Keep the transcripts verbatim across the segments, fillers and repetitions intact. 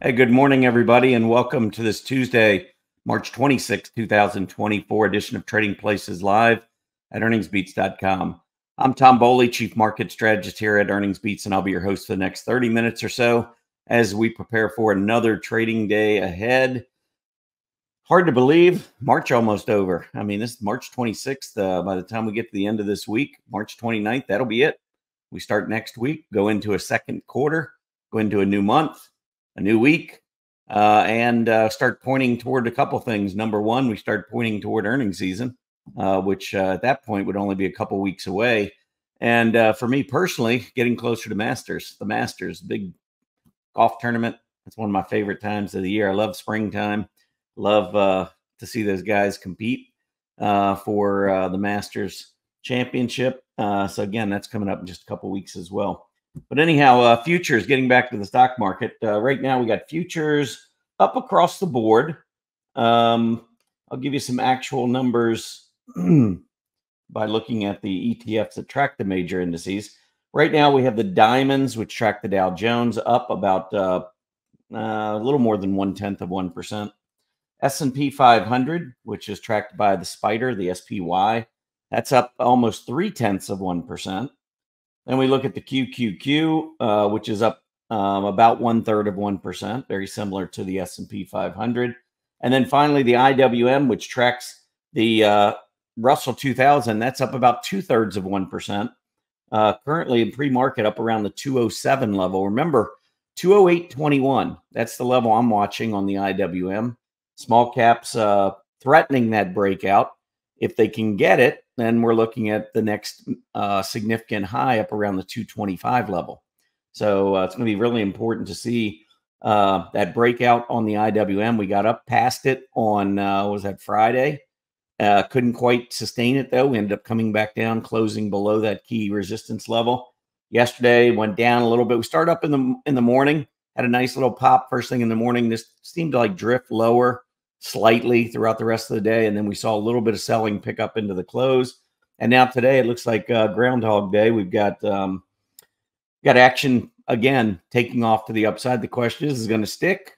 Hey, good morning, everybody, and welcome to this Tuesday, March twenty-sixth, two thousand twenty-four edition of Trading Places Live at earnings beats dot com. I'm Tom Bowley, Chief Market Strategist here at EarningsBeats, and I'll be your host for the next thirty minutes or so as we prepare for another trading day ahead. Hard to believe, March almost over. I mean, this is March twenty-sixth. Uh, by the time we get to the end of this week, March twenty-ninth, that'll be it. We start next week, go into a second quarter, go into a new month, a new week, uh, and uh, start pointing toward a couple things. Number one, we start pointing toward earnings season, uh, which uh, at that point would only be a couple weeks away. And uh, for me personally, getting closer to Masters, the Masters, big golf tournament. That's one of my favorite times of the year. I love springtime. Love uh, to see those guys compete uh, for uh, the Masters Championship. Uh, so again, that's coming up in just a couple weeks as well. But anyhow, uh, futures, getting back to the stock market. Uh, right now, we got futures up across the board. Um, I'll give you some actual numbers by looking at the E T Fs that track the major indices. Right now, we have the Diamonds, which track the Dow Jones, up about uh, uh, a little more than one-tenth of one percent. S and P five hundred, which is tracked by the Spider, the S P Y, that's up almost three-tenths of one percent. Then we look at the Q Q Q, uh, which is up um, about one-third of one percent, very similar to the S and P five hundred. And then finally, the I W M, which tracks the uh, Russell two thousand, that's up about two-thirds of one percent. Uh, currently in pre-market up around the two oh seven level. Remember, two oh eight twenty-one, that's the level I'm watching on the I W M. Small caps uh, threatening that breakout. If they can get it, then we're looking at the next uh, significant high up around the two twenty-five level. So uh, it's going to be really important to see uh, that breakout on the I W M. We got up past it on, uh, what was that, Friday? Uh, couldn't quite sustain it, though. We ended up coming back down, closing below that key resistance level. Yesterday, went down a little bit. We started up in the, in the morning, had a nice little pop first thing in the morning. This seemed to like drift lower slightly throughout the rest of the day, and then we saw a little bit of selling pick up into the close. And now today it looks like uh, Groundhog Day. We've got um, got action again taking off to the upside. The question is, is it going to stick?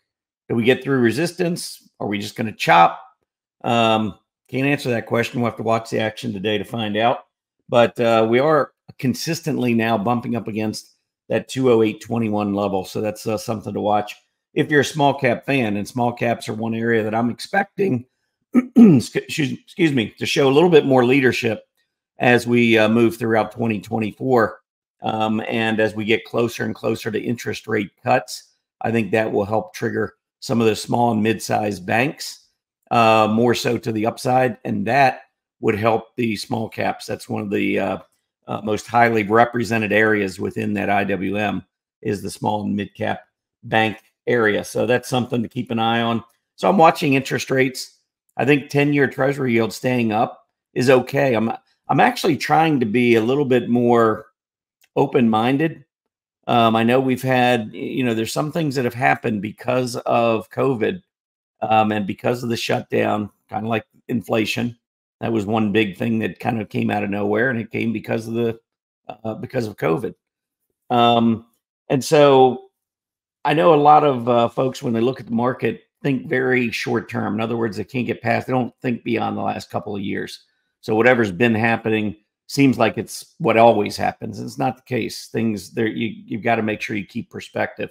Do we get through resistance? Are we just going to chop? Um, can't answer that question. We'll have to watch the action today to find out. But uh, we are consistently now bumping up against that two oh eight twenty-one level, so that's uh, something to watch. If you're a small cap fan, and small caps are one area that I'm expecting, excuse me, to show a little bit more leadership as we uh, move throughout twenty twenty-four. Um, and as we get closer and closer to interest rate cuts, I think that will help trigger some of the small and mid-sized banks uh, more so to the upside. And that would help the small caps. That's one of the uh, uh, most highly represented areas within that I W M is the small and mid-cap bank area. So that's something to keep an eye on. So I'm watching interest rates. I think ten-year treasury yield staying up is okay. I'm I'm actually trying to be a little bit more open-minded. Um, I know we've had, you know, there's some things that have happened because of COVID um, and because of the shutdown, kind of like inflation. That was one big thing that kind of came out of nowhere, and it came because of the uh, because of COVID. Um, and so I know a lot of uh, folks, when they look at the market, think very short term. In other words, they can't get past, they don't think beyond the last couple of years. So whatever's been happening seems like it's what always happens. It's not the case. Things there, you, you've got to make sure you keep perspective.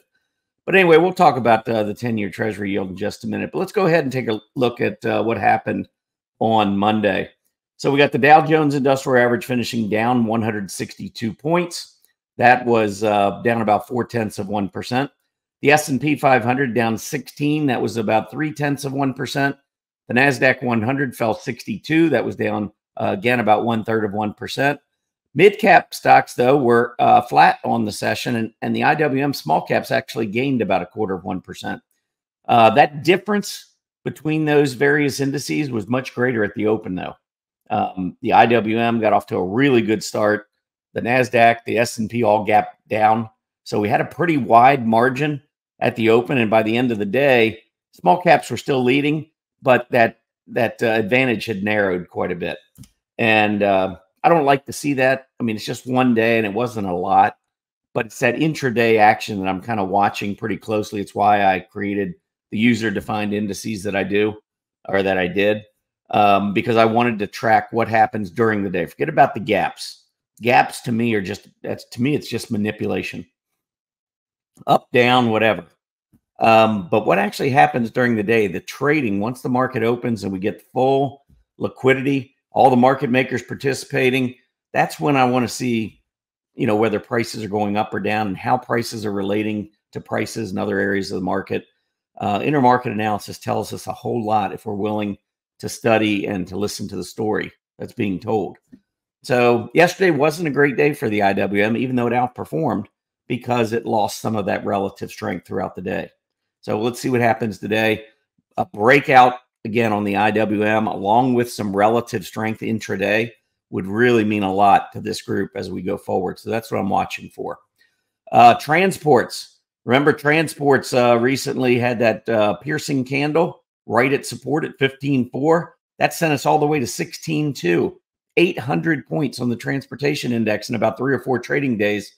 But anyway, we'll talk about uh, the ten-year treasury yield in just a minute. But let's go ahead and take a look at uh, what happened on Monday. So we got the Dow Jones Industrial Average finishing down one hundred sixty-two points. That was uh, down about four-tenths of one percent. The S and P five hundred down sixteen. That was about three-tenths of one percent. The Nasdaq one hundred fell sixty-two. That was down, uh, again, about one-third of one percent. Mid-cap stocks, though, were uh, flat on the session, and, and the I W M small caps actually gained about a quarter of one percent. Uh, that difference between those various indices was much greater at the open, though. Um, the I W M got off to a really good start. The Nasdaq, the S and P all gapped down. So we had a pretty wide margin at the open, and by the end of the day, small caps were still leading, but that that uh, advantage had narrowed quite a bit. And uh, I don't like to see that. I mean, it's just one day, and it wasn't a lot. but it's that intraday action that I'm kind of watching pretty closely. It's why I created the user-defined indices that I do, or that I did, um, because I wanted to track what happens during the day. Forget about the gaps. Gaps to me are just, that's to me, it's just manipulation. Up, down, whatever. Um, but what actually happens during the day, the trading, once the market opens and we get full liquidity, all the market makers participating, that's when I want to see, you know, whether prices are going up or down and how prices are relating to prices in other areas of the market. Uh, intermarket analysis tells us a whole lot if we're willing to study and to listen to the story that's being told. So yesterday wasn't a great day for the I W M, even though it outperformed, because it lost some of that relative strength throughout the day. So let's see what happens today. A breakout again on the I W M, along with some relative strength intraday, would really mean a lot to this group as we go forward. So that's what I'm watching for. Uh, transports. Remember, transports uh, recently had that uh, piercing candle right at support at fifteen four. That sent us all the way to sixteen two. eight hundred points on the transportation index in about three or four trading days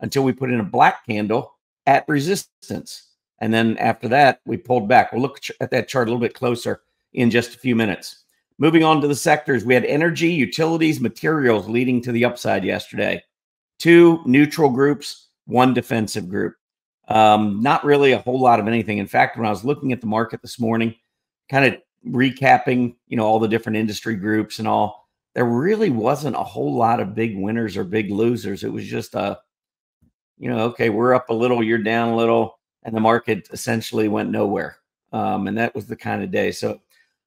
until we put in a black candle at resistance. And then after that, we pulled back. We'll look at that chart a little bit closer in just a few minutes. Moving on to the sectors, we had energy, utilities, materials leading to the upside yesterday. Two neutral groups, one defensive group. Um, not really a whole lot of anything. In fact, when I was looking at the market this morning, kind of recapping, you know, all the different industry groups and all, there really wasn't a whole lot of big winners or big losers. It was just a, you know, okay, we're up a little, you're down a little, and the market essentially went nowhere. Um, and that was the kind of day. So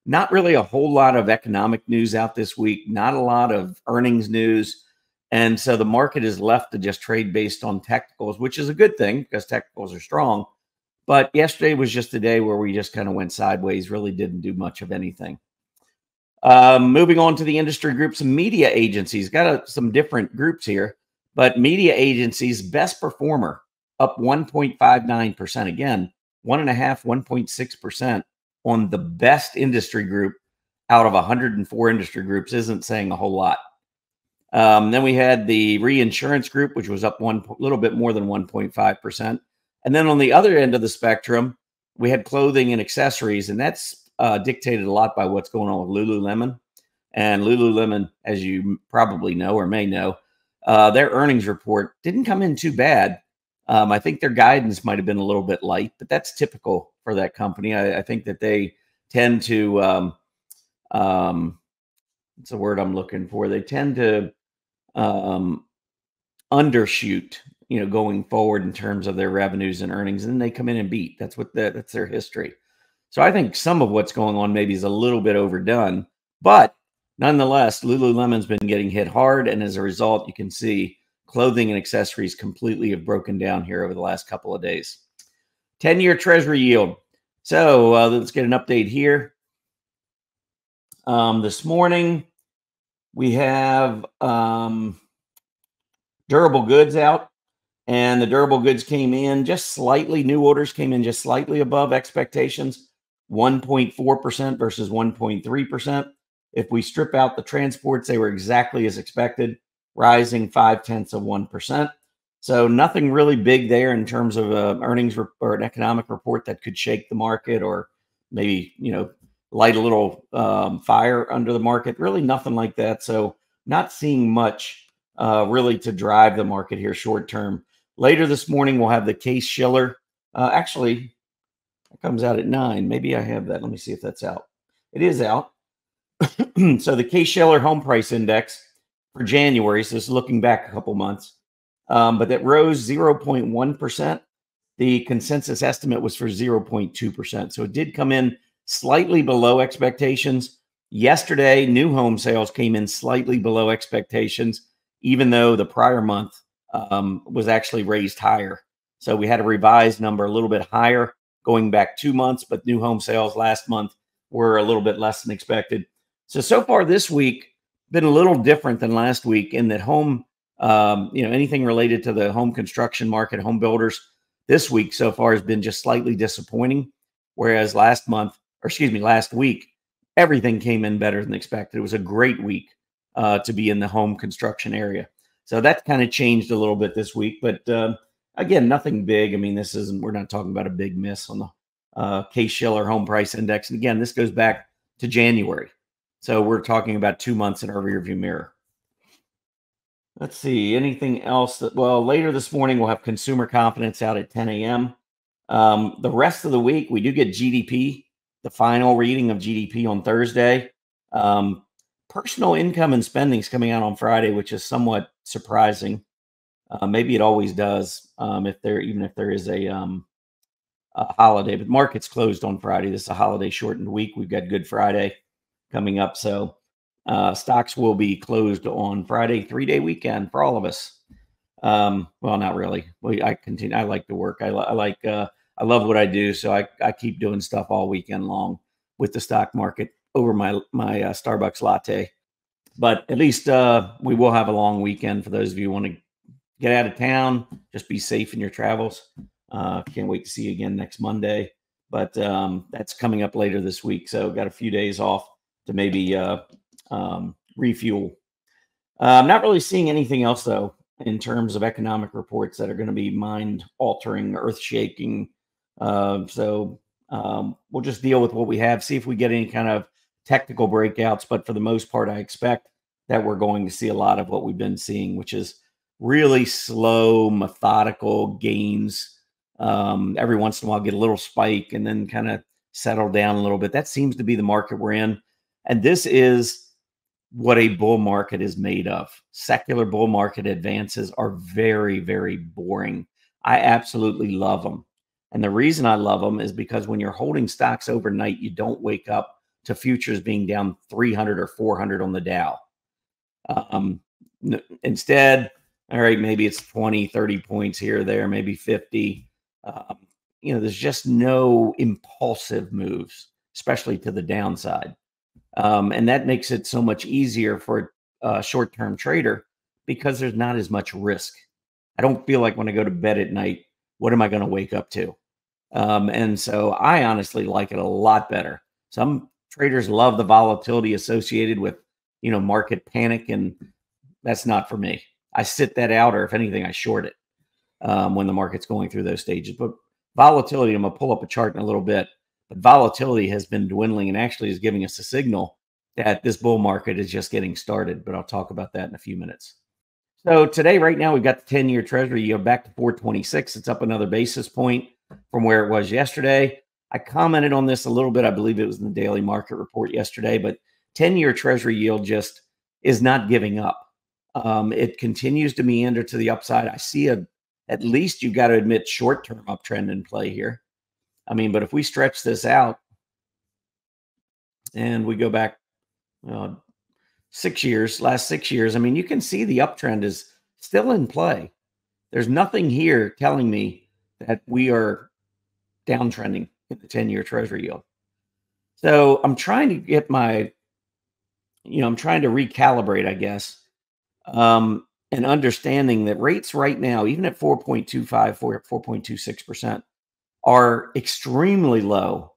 not really a whole lot of economic news out this week, not a lot of earnings news. And so the market is left to just trade based on technicals, which is a good thing because technicals are strong. But yesterday was just a day where we just kind of went sideways, really didn't do much of anything. Um, moving on to the industry groups, media agencies. Got a, some different groups here, but media agencies, best performer, up one point five nine percent. Again, one point five, one point six percent. on the best industry group out of one hundred four industry groups isn't saying a whole lot. Um, then we had the reinsurance group, which was up one a little bit more than one point five percent. And then on the other end of the spectrum, we had clothing and accessories, and that's uh, dictated a lot by what's going on with Lululemon. And Lululemon, as you probably know or may know, uh, their earnings report didn't come in too bad. Um, I think their guidance might have been a little bit light, but that's typical for that company. I, I think that they tend to, um, um, what's the word I'm looking for? They tend to um, undershoot, you know, going forward in terms of their revenues and earnings, and then they come in and beat. That's what the, that's their history. So I think some of what's going on maybe is a little bit overdone, but nonetheless, Lululemon's been getting hit hard, and as a result, you can see clothing and accessories completely have broken down here over the last couple of days. ten-year treasury yield. So uh, let's get an update here. Um, this morning, we have um, durable goods out, and the durable goods came in just slightly. New orders came in just slightly above expectations, one point four percent versus one point three percent. If we strip out the transports, they were exactly as expected, rising five tenths of one percent. So nothing really big there in terms of uh, earnings or an economic report that could shake the market or maybe, you know, light a little um, fire under the market. Really nothing like that. So not seeing much uh, really to drive the market here short term. Later this morning, we'll have the Case-Shiller. Uh, actually, it comes out at nine. Maybe I have that. Let me see if that's out. It is out. So the Case-Shiller Home Price Index for January, so it's looking back a couple months, um, but that rose zero point one percent. The consensus estimate was for zero point two percent. So it did come in slightly below expectations. Yesterday, new home sales came in slightly below expectations, even though the prior month um, was actually raised higher. So we had a revised number a little bit higher going back two months, but new home sales last month were a little bit less than expected. So, so far this week, been a little different than last week in that home, um, you know, anything related to the home construction market, home builders this week so far has been just slightly disappointing. Whereas last month, or excuse me, last week, everything came in better than expected. It was a great week uh, to be in the home construction area. So that kind of changed a little bit this week. But uh, again, nothing big. I mean, this isn't, we're not talking about a big miss on the uh, Case-Shiller Home Price Index. And again, this goes back to January. So we're talking about two months in our rearview mirror. Let's see, anything else? That, well, later this morning, we'll have consumer confidence out at ten A M Um, the rest of the week, we do get G D P, the final reading of G D P on Thursday. Um, personal income and spending is coming out on Friday, which is somewhat surprising. Uh, maybe it always does, um, if there, even if there is a, um, a holiday. But markets closed on Friday. This is a holiday-shortened week. We've got Good Friday coming up, so... Uh, stocks will be closed on Friday, three-day weekend for all of us. Um, well, not really. We, I continue. I like to work. I, I like. Uh, I love what I do, so I, I keep doing stuff all weekend long with the stock market over my my uh, Starbucks latte. But at least uh, we will have a long weekend for those of you who want to get out of town. Just be safe in your travels. Uh, can't wait to see you again next Monday. But um, that's coming up later this week, so got a few days off to maybe. Uh, Um, refuel. Uh, I'm not really seeing anything else, though, in terms of economic reports that are going to be mind-altering, earth-shaking. Uh, so um, we'll just deal with what we have, see if we get any kind of technical breakouts. But for the most part, I expect that we're going to see a lot of what we've been seeing, which is really slow, methodical gains. Um, every once in a while, get a little spike and then kind of settle down a little bit. That seems to be the market we're in. And this is what a bull market is made of. Secular bull market advances are very, very boring. I absolutely love them. And the reason I love them is because when you're holding stocks overnight, you don't wake up to futures being down three hundred or four hundred on the Dow. Um, instead, all right, maybe it's twenty, thirty points here or there, maybe fifty. Um, you know, there's just no impulsive moves, especially to the downside. Um, and that makes it so much easier for a short-term trader because there's not as much risk. I don't feel like when I go to bed at night, what am I going to wake up to? Um, and so I honestly like it a lot better. Some traders love the volatility associated with, you know, market panic, and that's not for me. I sit that out, or if anything, I short it um, when the market's going through those stages. But volatility, I'm going to pull up a chart in a little bit. But volatility has been dwindling and actually is giving us a signal that this bull market is just getting started. But I'll talk about that in a few minutes. So today, right now, we've got the ten-year Treasury yield back to four twenty-six. It's up another basis point from where it was yesterday. I commented on this a little bit. I believe it was in the daily market report yesterday. But ten-year Treasury yield just is not giving up. Um, it continues to meander to the upside. I see a, at least you've got to admit, short-term uptrend in play here. I mean, but if we stretch this out and we go back uh, six years, last six years, I mean, you can see the uptrend is still in play. There's nothing here telling me that we are downtrending in the ten-year Treasury yield. So I'm trying to get my, you know, I'm trying to recalibrate, I guess, um, and understanding that rates right now, even at four point two five, four point two six percent, are extremely low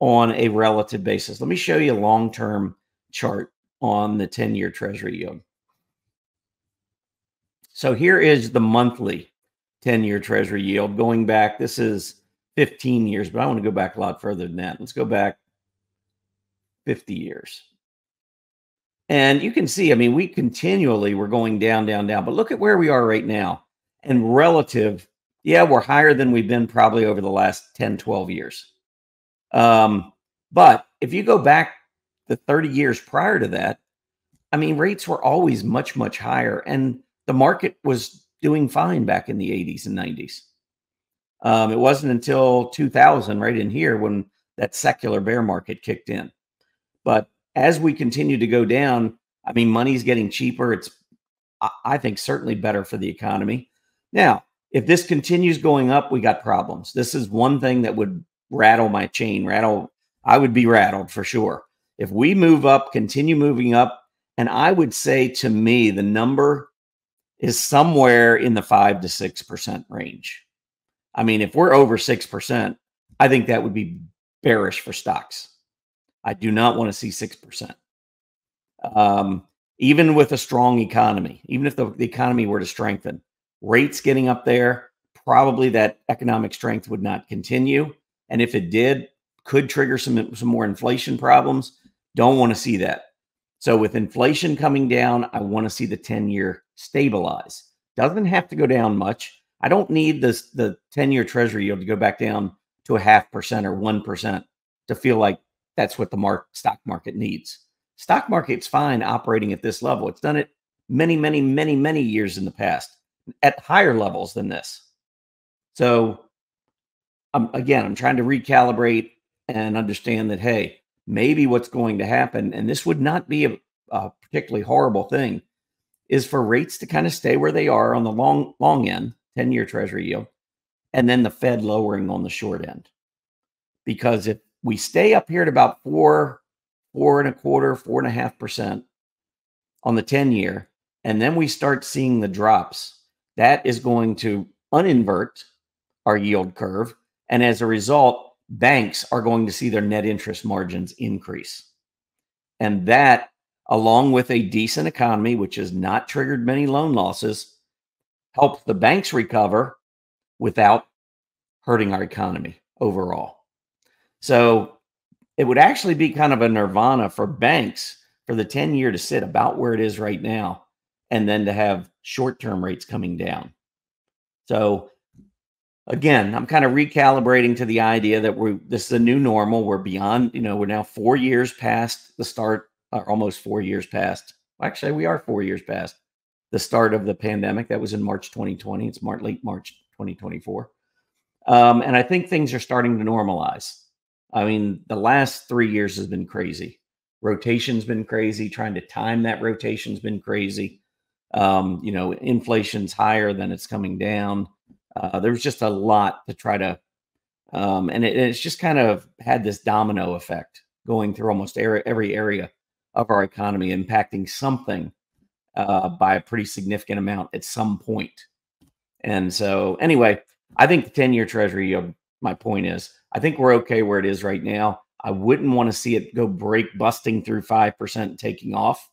on a relative basis. Let me show you a long-term chart on the ten-year Treasury yield. So here is the monthly ten-year Treasury yield going back. This is fifteen years, but I want to go back a lot further than that. Let's go back fifty years. And you can see, I mean, we continually were going down, down, down. But look at where we are right now and relative. Yeah, we're higher than we've been probably over the last ten, twelve years. Um, but if you go back the thirty years prior to that, I mean, rates were always much, much higher. And the market was doing fine back in the eighties and nineties. Um, it wasn't until two thousand, right in here, when that secular bear market kicked in. But as we continue to go down, I mean, money's getting cheaper. It's, I think, certainly better for the economy. Now, if this continues going up, we got problems. This is one thing that would rattle my chain, rattle. I would be rattled for sure. If we move up, continue moving up, and I would say to me, the number is somewhere in the five to six percent range. I mean, if we're over six percent, I think that would be bearish for stocks. I do not want to see six percent. Um, even with a strong economy, even if the, the economy were to strengthen, rates getting up there, probably that economic strength would not continue. And if it did, could trigger some, some more inflation problems. Don't want to see that. So with inflation coming down, I want to see the ten-year stabilize. Doesn't have to go down much. I don't need this, the ten-year treasury yield to go back down to a half percent or one percent to feel like that's what the mark, stock market needs. Stock market's fine operating at this level. It's done it many, many, many, many years in the past at higher levels than this. So I'm, again, I'm trying to recalibrate and understand that, hey, maybe what's going to happen, and this would not be a, a particularly horrible thing, is for rates to kind of stay where they are on the long, long end, ten-year treasury yield, and then the Fed lowering on the short end. Because if we stay up here at about four, four and a quarter, four and a half percent on the ten-year, and then we start seeing the drops, that is going to uninvert our yield curve. And as a result, banks are going to see their net interest margins increase. And that, along with a decent economy, which has not triggered many loan losses, helps the banks recover without hurting our economy overall. So it would actually be kind of a nirvana for banks for the ten-year to sit about where it is right now, and then to have short-term rates coming down. So again, I'm kind of recalibrating to the idea that we this is a new normal. We're beyond, you know, we're now four years past the start, or almost four years past. Actually, we are four years past the start of the pandemic. That was in March twenty twenty. It's March, late March twenty twenty-four. Um, and I think things are starting to normalize. I mean, the last three years has been crazy. Rotation's been crazy. Trying to time that rotation's been crazy. Um, you know, inflation's higher than it's coming down. Uh, there was just a lot to try to, um, and it, it's just kind of had this domino effect going through almost er every area of our economy, impacting something uh, by a pretty significant amount at some point. And so anyway, I think the ten-year treasury yield, my point is, I think we're okay where it is right now. I wouldn't want to see it go break, busting through five percent and taking off.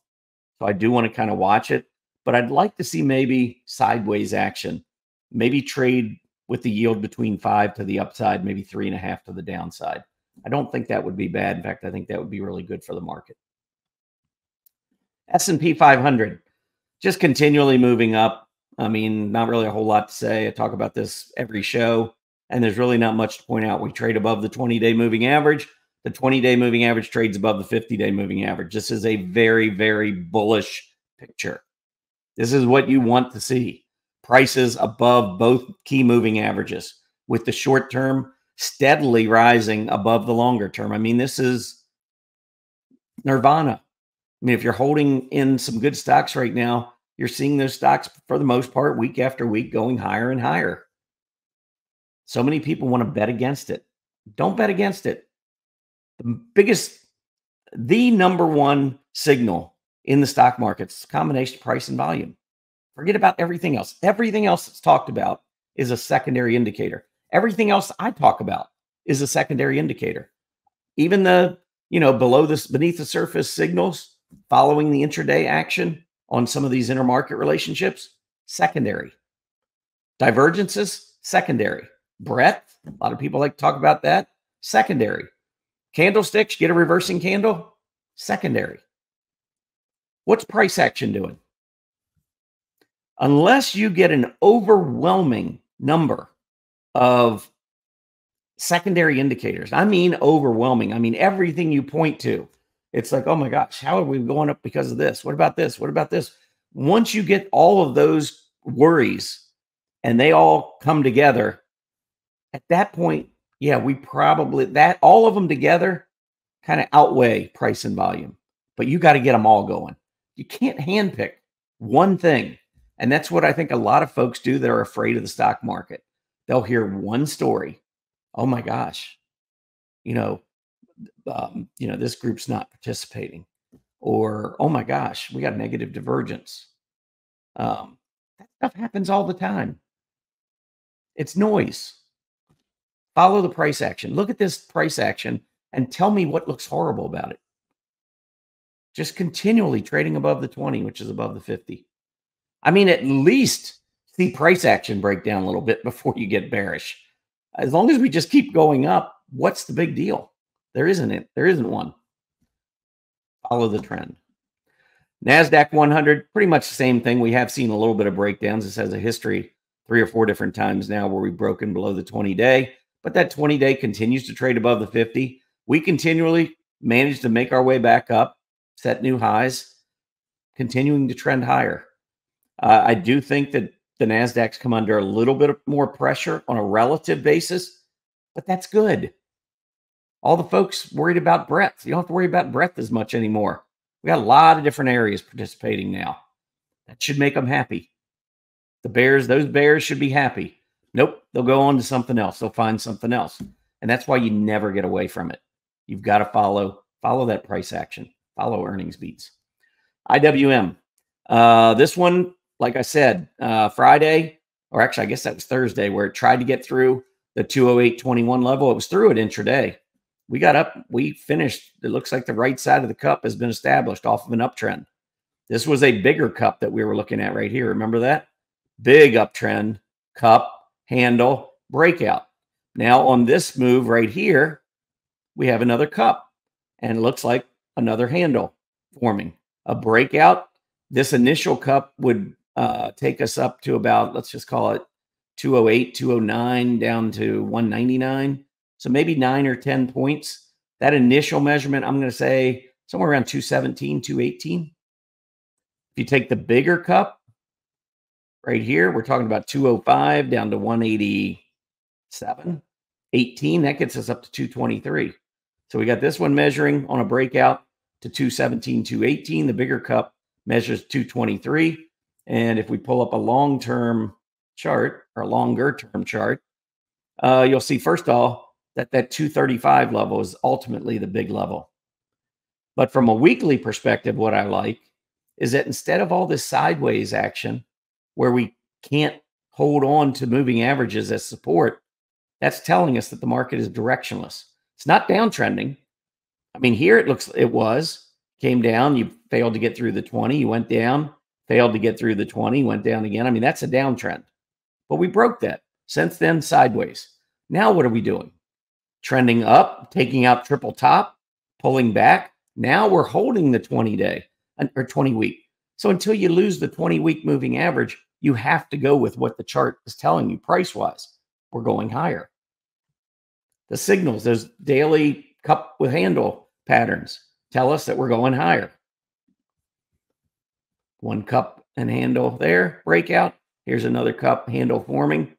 So I do want to kind of watch it, but I'd like to see maybe sideways action, maybe trade with the yield between five to the upside, maybe three and a half to the downside. I don't think that would be bad. In fact, I think that would be really good for the market. S and P five hundred, just continually moving up. I mean, not really a whole lot to say. I talk about this every show, and there's really not much to point out. We trade above the twenty-day moving average. The twenty-day moving average trades above the fifty-day moving average. This is a very, very bullish picture. This is what you want to see. Prices above both key moving averages, with the short term steadily rising above the longer term. I mean, this is nirvana. I mean, if you're holding in some good stocks right now, you're seeing those stocks for the most part week after week going higher and higher. So many people want to bet against it. Don't bet against it. The biggest, the number one signal in the stock market's combination of price and volume. Forget about everything else. Everything else that's talked about is a secondary indicator. Everything else I talk about is a secondary indicator. Even the, you know, below this, beneath the surface signals following the intraday action on some of these intermarket relationships, secondary. Divergences, secondary. Breadth, a lot of people like to talk about that, secondary. Candlesticks, get a reversing candle, secondary. What's price action doing? Unless you get an overwhelming number of secondary indicators, I mean overwhelming, I mean everything you point to, it's like, oh my gosh, how are we going up because of this? What about this? What about this? Once you get all of those worries and they all come together, at that point, yeah, we probably, that all of them together kind of outweigh price and volume, but you got to get them all going. You can't handpick one thing. And that's what I think a lot of folks do that are afraid of the stock market. They'll hear one story. Oh my gosh, you know, um, you know, this group's not participating, or, oh my gosh, we got a negative divergence. Um, that stuff happens all the time. It's noise. Follow the price action. Look at this price action and tell me what looks horrible about it. just continually trading above the twenty, which is above the fifty. I mean, at least see price action break down a little bit before you get bearish. As long as we just keep going up, what's the big deal? There isn't it. There isn't one. Follow the trend. Nasdaq one hundred, pretty much the same thing. We have seen a little bit of breakdowns. This has a history three or four different times now where we've broken below the twenty-day, but that twenty-day continues to trade above the fifty. We continually manage to make our way back up, set new highs, continuing to trend higher. Uh, I do think that the Nasdaq's come under a little bit more pressure on a relative basis, but that's good. All the folks worried about breadth. You don't have to worry about breadth as much anymore. We got a lot of different areas participating now. That should make them happy. The bears, those bears should be happy. Nope, they'll go on to something else. They'll find something else. And that's why you never get away from it. You've got to follow, follow that price action. Follow earnings beats. I W M. Uh, this one, like I said, uh, Friday, or actually I guess that was Thursday, where it tried to get through the two oh eight twenty-one level. It was through it intraday. We got up, we finished. It looks like the right side of the cup has been established off of an uptrend. This was a bigger cup that we were looking at right here. Remember that? Big uptrend, cup, handle, breakout. Now on this move right here, we have another cup and it looks like another handle forming. A breakout. This initial cup would uh, take us up to about, let's just call it two oh eight, two oh nine, down to one ninety-nine. So maybe nine or ten points. That initial measurement, I'm going to say somewhere around two seventeen, two eighteen. If you take the bigger cup right here, we're talking about two oh five down to one eighty-seven, eighteen. That gets us up to two twenty-three. So we got this one measuring on a breakout to two seventeen, two eighteen. The bigger cup measures two twenty-three. And if we pull up a long-term chart or a longer-term chart, uh, you'll see, first of all, that that two thirty-five level is ultimately the big level. But from a weekly perspective, what I like is that instead of all this sideways action where we can't hold on to moving averages as support, that's telling us that the market is directionless. It's not downtrending. I mean, here it looks, it was, came down, you failed to get through the twenty, you went down, failed to get through the twenty, went down again. I mean, that's a downtrend. But we broke that. Since then, sideways. Now what are we doing? Trending up, taking out triple top, pulling back. Now we're holding the twenty-day or twenty-week. So until you lose the twenty-week moving average, you have to go with what the chart is telling you price-wise. We're going higher. The signals, those daily cup with handle patterns tell us that we're going higher. One cup and handle there, breakout. Here's another cup, handle forming.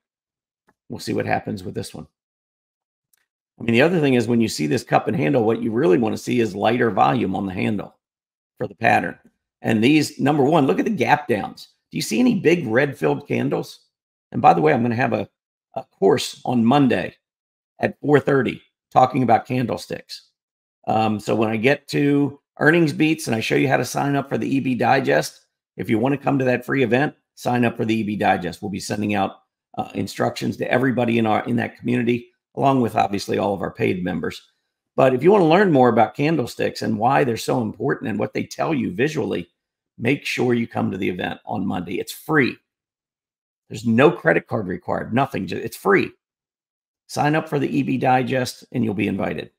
We'll see what happens with this one. I mean, the other thing is when you see this cup and handle, what you really want to see is lighter volume on the handle for the pattern. And these, number one, look at the gap downs. Do you see any big red-filled candles? And by the way, I'm going to have a, a course on Monday at four thirty talking about candlesticks. Um, so when I get to earnings beats and I show you how to sign up for the E B Digest, if you want to come to that free event, sign up for the E B Digest. We'll be sending out uh, instructions to everybody in our in that community, along with obviously all of our paid members. But if you want to learn more about candlesticks and why they're so important and what they tell you visually, make sure you come to the event on Monday. It's free. There's no credit card required, nothing. It's free. Sign up for the E B Digest and you'll be invited.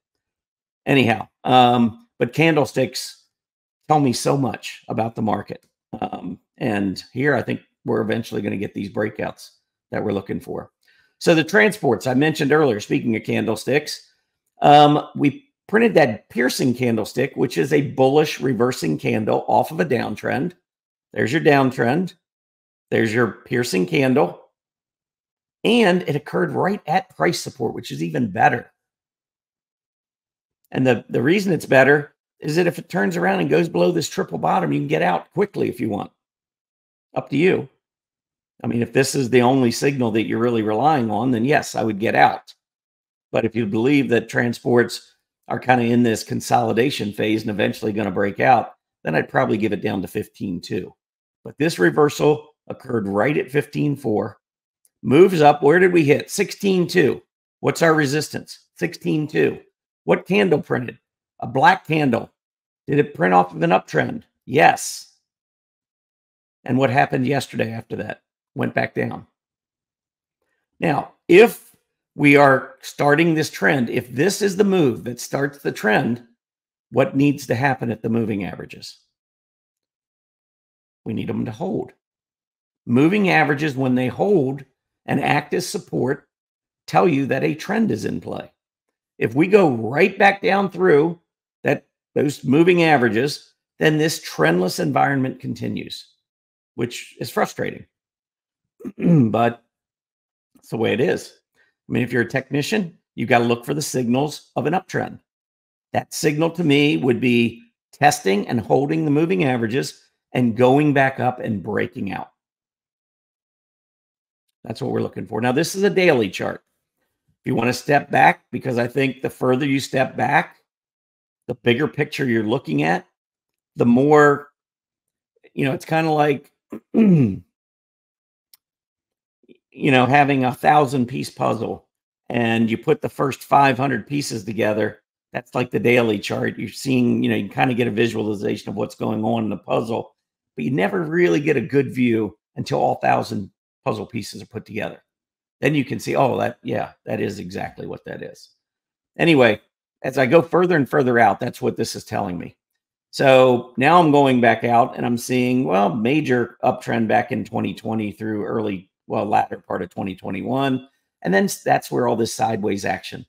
Anyhow, um, but candlesticks tell me so much about the market. Um, and here I think we're eventually going to get these breakouts that we're looking for. So the transports I mentioned earlier, speaking of candlesticks, um, we printed that piercing candlestick, which is a bullish reversing candle off of a downtrend. There's your downtrend. There's your piercing candle. And it occurred right at price support, which is even better. And the, the reason it's better is that if it turns around and goes below this triple bottom, you can get out quickly if you want. Up to you. I mean, if this is the only signal that you're really relying on, then yes, I would get out. But if you believe that transports are kind of in this consolidation phase and eventually going to break out, then I'd probably give it down to fifteen too. But this reversal occurred right at fifteen four. Moves up. Where did we hit? sixteen two. What's our resistance? sixteen two. What candle printed? A black candle. Did it print off of an uptrend? Yes. And what happened yesterday after that? Went back down. Now, if we are starting this trend, if this is the move that starts the trend, what needs to happen at the moving averages? We need them to hold. Moving averages, when they hold and act as support, tell you that a trend is in play. If we go right back down through that those moving averages, then this trendless environment continues, which is frustrating. But it's the way it is. I mean, if you're a technician, you've got to look for the signals of an uptrend. That signal to me would be testing and holding the moving averages and going back up and breaking out. That's what we're looking for. Now, this is a daily chart. If you want to step back, because I think the further you step back, the bigger picture you're looking at, the more, you know, it's kind of like, you know, having a thousand piece puzzle and you put the first five hundred pieces together. That's like the daily chart. You're seeing, you know, you kind of get a visualization of what's going on in the puzzle, but you never really get a good view until all thousand puzzle pieces are put together. Then you can see, oh, that, yeah, that is exactly what that is. Anyway, as I go further and further out, that's what this is telling me. So now I'm going back out and I'm seeing, well, major uptrend back in twenty twenty through early, well, latter part of twenty twenty-one. And then that's where all this sideways action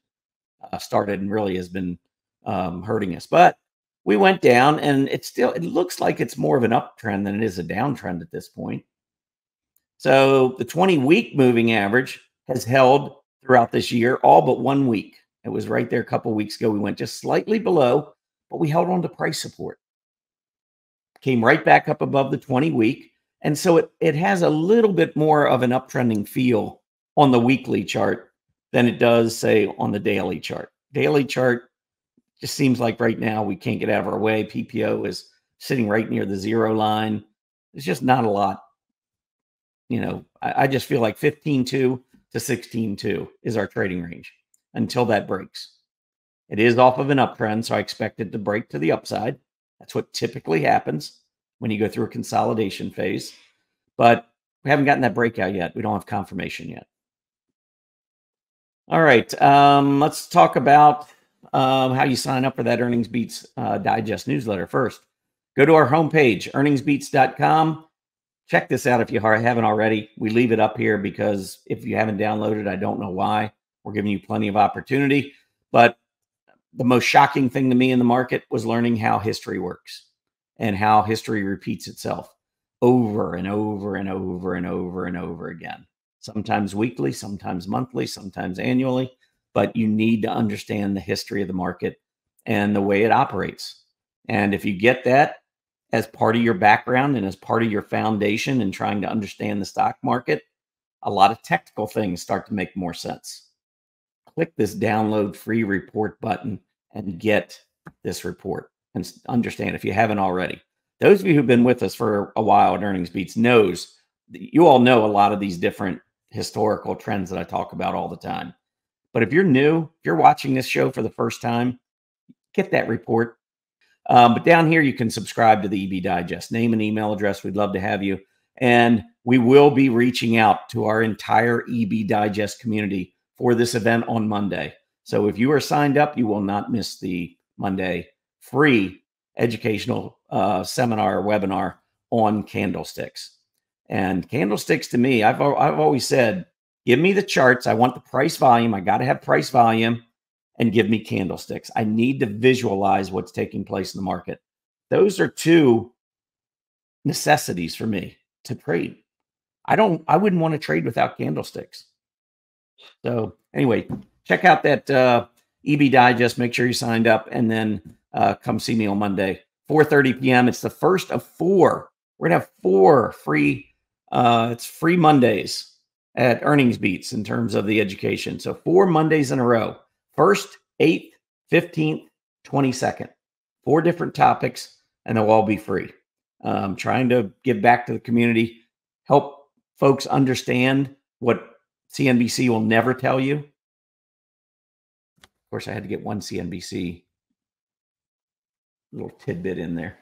uh, started and really has been um, hurting us. But we went down and it's still, it looks like it's more of an uptrend than it is a downtrend at this point. So the twenty week moving average has held throughout this year, all but one week. It was right there a couple of weeks ago. We went just slightly below, but we held on to price support. Came right back up above the twenty week. And so it, it has a little bit more of an uptrending feel on the weekly chart than it does, say, on the daily chart. Daily chart just seems like right now we can't get out of our way. P P O is sitting right near the zero line. It's just not a lot. You know, I, I just feel like fifteen point two to sixteen point two is our trading range until that breaks. It is off of an uptrend, so I expect it to break to the upside. That's what typically happens when you go through a consolidation phase. But we haven't gotten that breakout yet. We don't have confirmation yet. All right, um, let's talk about um, how you sign up for that Earnings Beats uh, Digest newsletter first. Go to our homepage, earnings beats dot com. Check this out if you haven't already. We leave it up here because if you haven't downloaded, I don't know why. We're giving you plenty of opportunity. But the most shocking thing to me in the market was learning how history works and how history repeats itself over and over and over and over and over again. Sometimes weekly, sometimes monthly, sometimes annually. But you need to understand the history of the market and the way it operates. And if you get that as part of your background and as part of your foundation and trying to understand the stock market, a lot of technical things start to make more sense. Click this download free report button and get this report and understand if you haven't already. Those of you who've been with us for a while at Earnings Beats knows that you all know a lot of these different historical trends that I talk about all the time. But if you're new, if you're watching this show for the first time, get that report. Um, but down here, you can subscribe to the E B Digest. Name and email address. We'd love to have you. And we will be reaching out to our entire E B Digest community for this event on Monday. So if you are signed up, you will not miss the Monday free educational uh, seminar or webinar on candlesticks. And candlesticks to me, I've, I've always said, give me the charts. I want the price volume. I got to have price volume. And give me candlesticks. I need to visualize what's taking place in the market. Those are two necessities for me to trade. I don't, I wouldn't want to trade without candlesticks. So anyway, check out that uh, E B Digest. Make sure you signed up and then uh, come see me on Monday, four thirty p m It's the first of four. We're gonna have four free, uh, it's free Mondays at Earnings Beats in terms of the education. So four Mondays in a row. First, eighth, fifteenth, twenty-second. Four different topics, and they'll all be free. Um, trying to give back to the community, help folks understand what C N B C will never tell you. Of course, I had to get one C N B C little tidbit in there.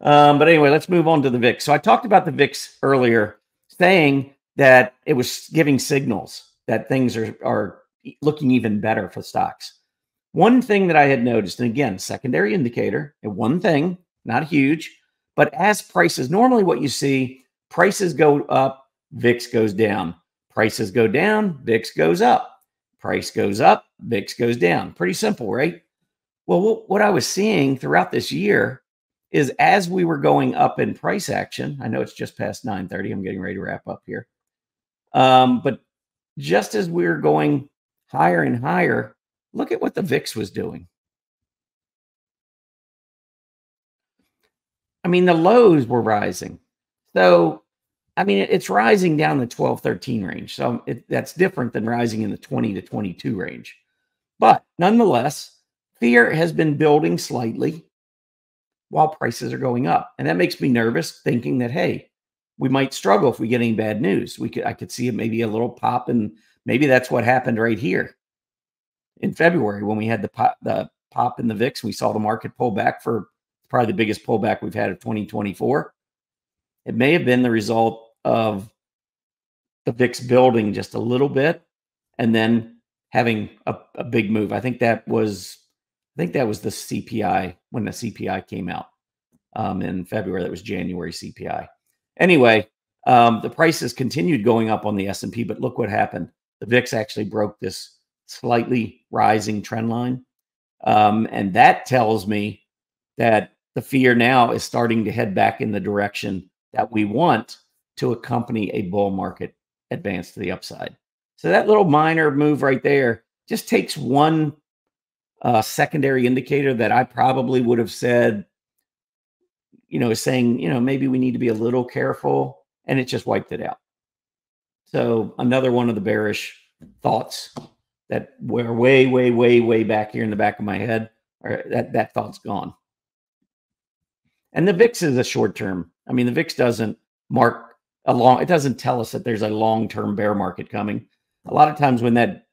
Um, but anyway, let's move on to the V I X. So I talked about the V I X earlier, saying that it was giving signals that things are, are looking even better for stocks. One thing that I had noticed, and again, secondary indicator, and one thing, not huge, but as prices, normally what you see, prices go up, V I X goes down. Prices go down, V I X goes up. Price goes up, V I X goes down. Pretty simple, right? Well, what I was seeing throughout this year is as we were going up in price action, I know it's just past nine thirty, I'm getting ready to wrap up here. Um, but just as we were going higher and higher, look at what the V I X was doing. I mean, the lows were rising. So, I mean, it's rising down the twelve, thirteen range. So it, that's different than rising in the twenty to twenty-two range. But nonetheless, fear has been building slightly while prices are going up. And that makes me nervous, thinking that, hey, we might struggle if we get any bad news. We could, I could see maybe a little pop, and maybe that's what happened right here in February when we had the pop, the pop in the V I X. We saw the market pull back for probably the biggest pullback we've had of twenty twenty-four. It may have been the result of the V I X building just a little bit and then having a, a big move. I think that was, I think that was the C P I, when the C P I came out um, in February. That was January C P I. Anyway, um, the prices continued going up on the S and P, but look what happened. The V I X actually broke this slightly rising trend line. Um, and that tells me that the fear now is starting to head back in the direction that we want to accompany a bull market advance to the upside. So that little minor move right there just takes one uh, secondary indicator that I probably would have said, you know, is saying, you know, maybe we need to be a little careful, and it just wiped it out. So another one of the bearish thoughts that were way, way, way, way back here in the back of my head, or that, that thought's gone. And the V I X is a short term. I mean, the V I X doesn't mark a long, it doesn't tell us that there's a long-term bear market coming. A lot of times when that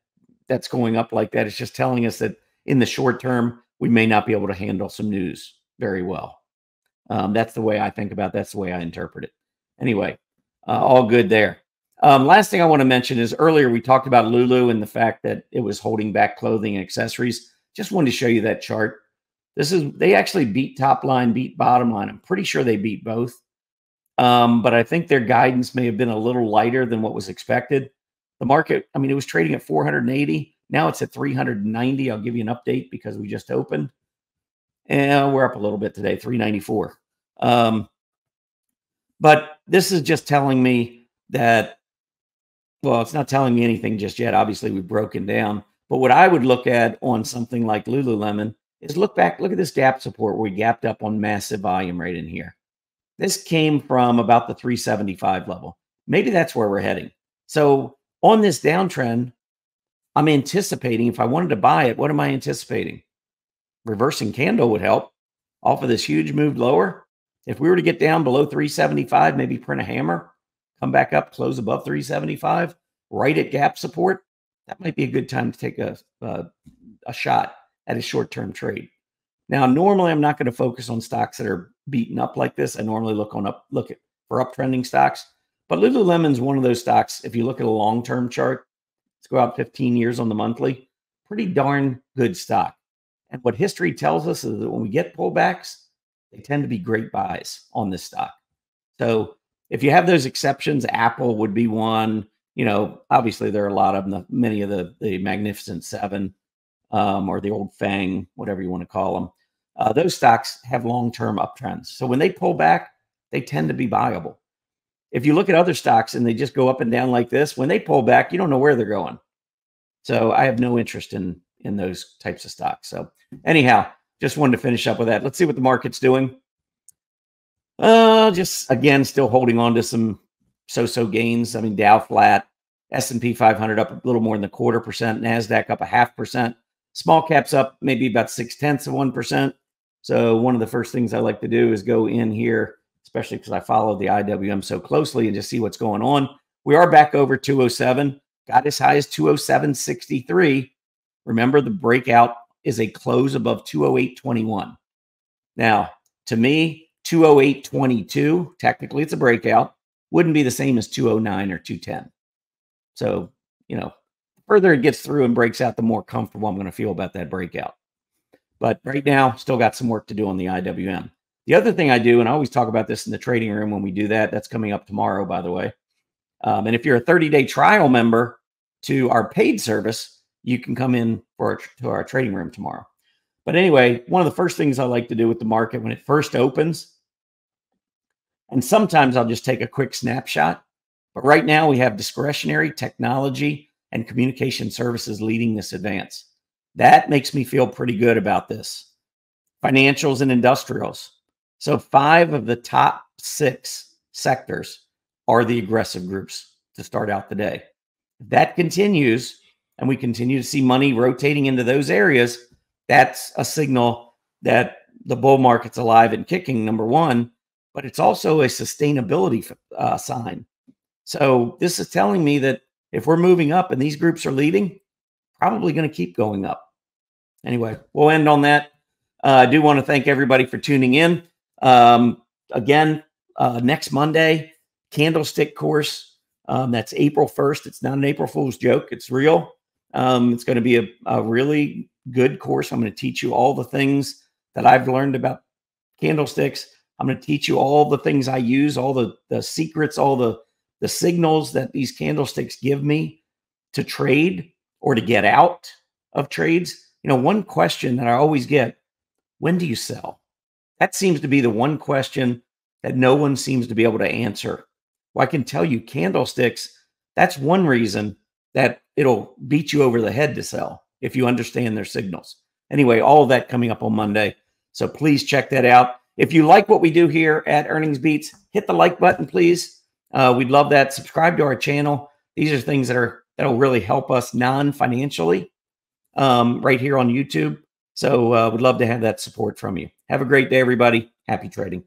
that's going up like that, it's just telling us that in the short term, we may not be able to handle some news very well. Um, that's the way I think about it. That's the way I interpret it. Anyway, uh, all good there. Um, last thing I want to mention is earlier we talked about Lulu and the fact that it was holding back clothing and accessories. Just wanted to show you that chart. This is, they actually beat top line, beat bottom line. I'm pretty sure they beat both. Um, but I think their guidance may have been a little lighter than what was expected. The market, I mean, it was trading at four hundred eighty. Now it's at three hundred ninety. I'll give you an update because we just opened. And we're up a little bit today, three ninety-four. Um, but this is just telling me that, well, it's not telling me anything just yet. Obviously, we've broken down. But what I would look at on something like Lululemon is look back, look at this gap support where we gapped up on massive volume right in here. This came from about the three seventy-five level. Maybe that's where we're heading. So on this downtrend, I'm anticipating, if I wanted to buy it, what am I anticipating? Reversing candle would help off of this huge move lower. If we were to get down below three seventy-five, maybe print a hammer, come back up, close above three seventy-five, right at gap support, that might be a good time to take a, uh, a shot at a short-term trade. Now, normally I'm not going to focus on stocks that are beaten up like this. I normally look on up, look at, for uptrending stocks. But Lululemon's one of those stocks. If you look at a long-term chart, let's go out fifteen years on the monthly, pretty darn good stock. And what history tells us is that when we get pullbacks, they tend to be great buys on this stock. So if you have those exceptions, Apple would be one. You know, obviously there are a lot of them, the, many of the, the Magnificent Seven, um, or the old FANG, whatever you want to call them. Uh, those stocks have long-term uptrends. So when they pull back, they tend to be viable. If you look at other stocks and they just go up and down like this, when they pull back, you don't know where they're going. So I have no interest in, in those types of stocks. So anyhow, just wanted to finish up with that. Let's see what the market's doing. Uh, just, again, still holding on to some so-so gains. I mean, Dow flat, S and P five hundred up a little more than a quarter percent, NASDAQ up a half percent, small caps up maybe about six-tenths of one percent. So one of the first things I like to do is go in here, especially because I follow the I W M so closely, and just see what's going on. We are back over two oh seven, got as high as two oh seven sixty-three. Remember, the breakout is a close above two oh eight twenty-one. Now, to me, two oh eight twenty-two, technically it's a breakout, wouldn't be the same as two oh nine or two ten. So, you know, the further it gets through and breaks out, the more comfortable I'm going to feel about that breakout. But right now, still got some work to do on the I W M. The other thing I do, and I always talk about this in the trading room when we do that, that's coming up tomorrow, by the way. Um, and if you're a thirty-day trial member to our paid service, you can come in for to our trading room tomorrow. But anyway, one of the first things I like to do with the market when it first opens, and sometimes I'll just take a quick snapshot, but right now we have discretionary, technology, and communication services leading this advance. That makes me feel pretty good about this. Financials and industrials. So five of the top six sectors are the aggressive groups to start out the day. That continues, and we continue to see money rotating into those areas. That's a signal that the bull market's alive and kicking, number one, but it's also a sustainability uh, sign. So this is telling me that if we're moving up and these groups are leading, probably going to keep going up. Anyway, we'll end on that. Uh, I do want to thank everybody for tuning in. Um, again, uh, next Monday, candlestick course. Um, that's April first. It's not an April Fool's joke. It's real. Um, it's going to be a, a really good course. I'm going to teach you all the things that I've learned about candlesticks. I'm going to teach you all the things I use, all the, the secrets, all the, the signals that these candlesticks give me to trade or to get out of trades. You know, one question that I always get, when do you sell? That seems to be the one question that no one seems to be able to answer. Well, I can tell you candlesticks, that's one reason that it'll beat you over the head to sell if you understand their signals. Anyway, all of that coming up on Monday. So please check that out. If you like what we do here at Earnings Beats, hit the like button, please. Uh, we'd love that. Subscribe to our channel. These are things that are that'll really help us non-financially um, right here on YouTube. So uh, we'd love to have that support from you. Have a great day, everybody. Happy trading.